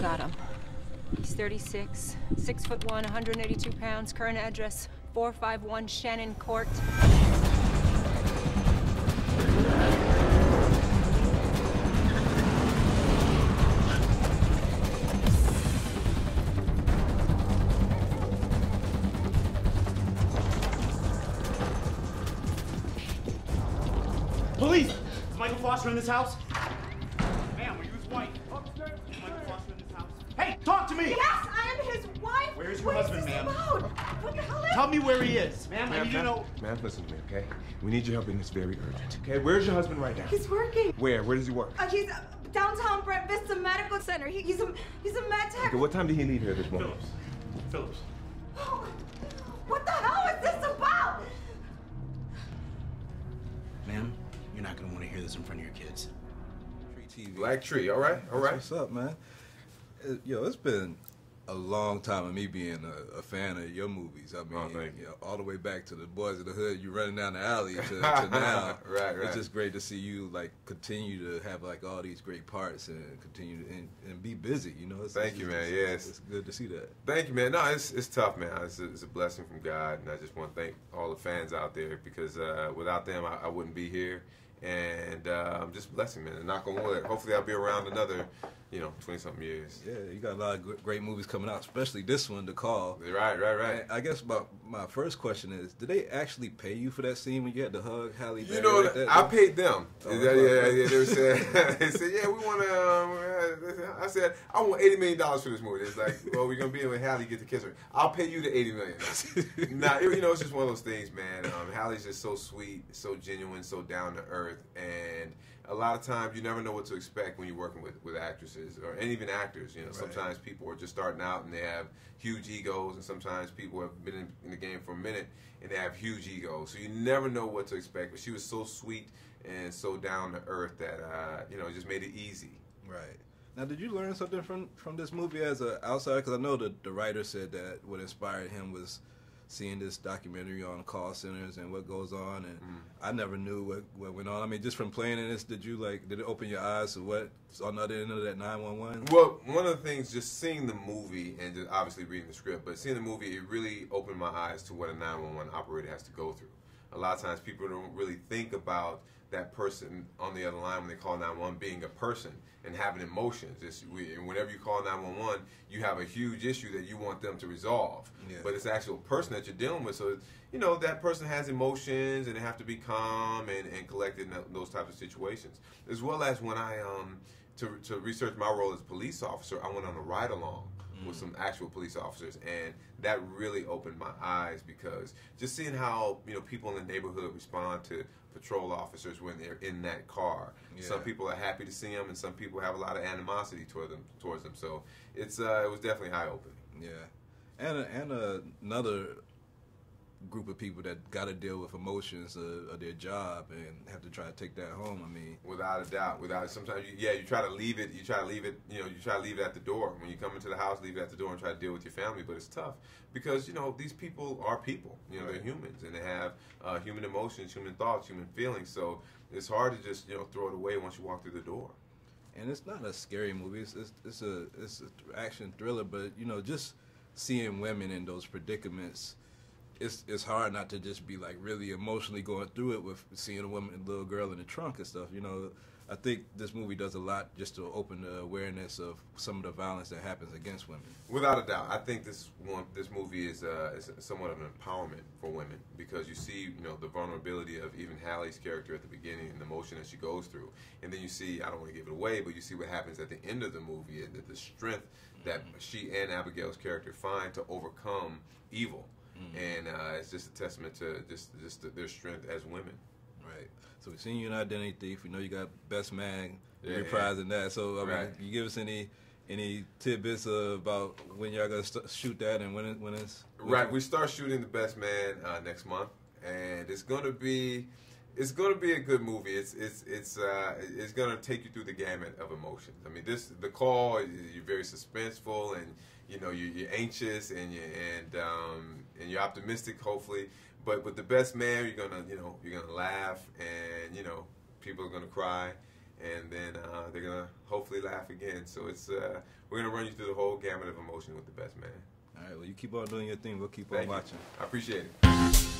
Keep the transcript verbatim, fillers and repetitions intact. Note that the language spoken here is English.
got him. He's thirty-six, six foot one, one hundred eighty-two pounds, current address four five one Shannon Court. Police! Is Michael Foster in this house? Ma'am, were you his wife? Upstairs. Is Michael Foster in this house? Hey, talk to me! Yes, I am his wife! Where is your husband, ma'am? What the hell is... Tell me where he is. Ma'am, I need to know... Ma'am, listen to me, okay? We need your help, and it's very urgent, okay? Where's your husband right now? He's working. Where? Where does he work? Uh, he's uh, downtown Brent Vista Medical Center. He, he's, a, he's a med tech. Okay, what time did he leave here this morning? Phillips. Phillips. Oh, what the hell is this about? Ma'am? You're not gonna want to hear this in front of your kids. Tree T V. Black Tree, all right, all right. What's up, man? Yo, it's been a long time of me being a, a fan of your movies. I mean, oh, thank you. You know, all the way back to the Boyz n the Hood, you running down the alley to, to now. Right, right. It's just great to see you like continue to have like all these great parts and continue to, and, and be busy. You know. It's, thank it's, you, man. It's, yes, it's, it's good to see that. Thank you, man. No, it's it's tough, man. It's a, it's a blessing from God, and I just want to thank all the fans out there because uh, without them, I, I wouldn't be here. And uh, I'm just blessing, man. And knock on wood. Hopefully, I'll be around another, you know, twenty-something years. Yeah, you got a lot of great movies coming out, especially this one, The Call. Right, right, right. And I guess my, my first question is, did they actually pay you for that scene when you had to hug Halle Berry? You know, like that, I paid them. Oh, yeah, yeah, yeah. They said, they said, yeah, we want to. Um, I said, I want eighty million dollars for this movie. It's like, well, we're going to be in with Halle, get to kiss her. I'll pay you the eighty million dollars. Nah, it, you know, it's just one of those things, man. Um, Halle's just so sweet, so genuine, so down to earth. And a lot of times you never know what to expect when you're working with, with actresses or and even actors. You know, right. Sometimes people are just starting out and they have huge egos, and sometimes people have been in, in the game for a minute and they have huge egos. So you never know what to expect. But she was so sweet and so down to earth that uh, you know, it just made it easy. Right. Now, did you learn something from from this movie as an outsider? Because I know the the writer said that what inspired him was seeing this documentary on call centers and what goes on, and mm. I never knew what, what went on. I mean, just from playing in this, did you like, did it open your eyes to what's on the other end of that nine one one? Well, one of the things, just seeing the movie and just obviously reading the script, but seeing the movie, it really opened my eyes to what a nine one one operator has to go through. A lot of times people don't really think about that person on the other line when they call nine one one being a person and having emotions. It's, we, and whenever you call nine one one, you have a huge issue that you want them to resolve. Yeah. But it's the actual person that you're dealing with. So, you know, that person has emotions and they have to be calm and, and collected in those types of situations. As well as when I, um, to, to research my role as a police officer, I went on a ride-along mm. with some actual police officers, and that really opened my eyes because just seeing how, you know, people in the neighborhood respond to patrol officers when they're in that car. Yeah. Some people are happy to see them, and some people have a lot of animosity toward them, towards them. So it's uh, it was definitely eye-opening. Yeah, and and uh, another group of people that got to deal with emotions uh, of their job and have to try to take that home. I mean, without a doubt, without sometimes you, yeah, you try to leave it, you try to leave it, you know, you try to leave it at the door. When you come into the house, leave it at the door and try to deal with your family. But it's tough because you know these people are people. You know, right. They're humans and they have uh, human emotions, human thoughts, human feelings. So it's hard to just you know throw it away once you walk through the door. And it's not a scary movie. It's it's, it's a it's an action thriller, but you know just seeing women in those predicaments. It's, it's hard not to just be like really emotionally going through it with seeing a woman, a little girl in the trunk and stuff. You know, I think this movie does a lot just to open the awareness of some of the violence that happens against women. Without a doubt, I think this one, this movie is, uh, is somewhat of an empowerment for women because you see, you know, the vulnerability of even Halle's character at the beginning and the emotion that she goes through, and then you see, I don't want to give it away, but you see what happens at the end of the movie and the strength that she and Abigail's character find to overcome evil. And uh, it's just a testament to just just the, their strength as women. Right. So we've seen you in Identity Thief. We know you got Best Man yeah, reprising yeah. that. So I mean, right. you give us any any tidbits uh, about when y'all gonna st shoot that and when it, when it's when right. We start shooting The Best Man uh, next month, and it's gonna be it's gonna be a good movie. It's it's it's uh, it's gonna take you through the gamut of emotions. I mean, this The Call. You're very suspenseful and. You know, you're, you're anxious and you and um, and you're optimistic, hopefully. But with The Best Man, you're gonna, you know, you're gonna laugh, and you know, people are gonna cry, and then uh, they're gonna hopefully laugh again. So it's uh, we're gonna run you through the whole gamut of emotion with The Best Man. All right, well, you keep on doing your thing. We'll keep on watching. Thank you. I appreciate it.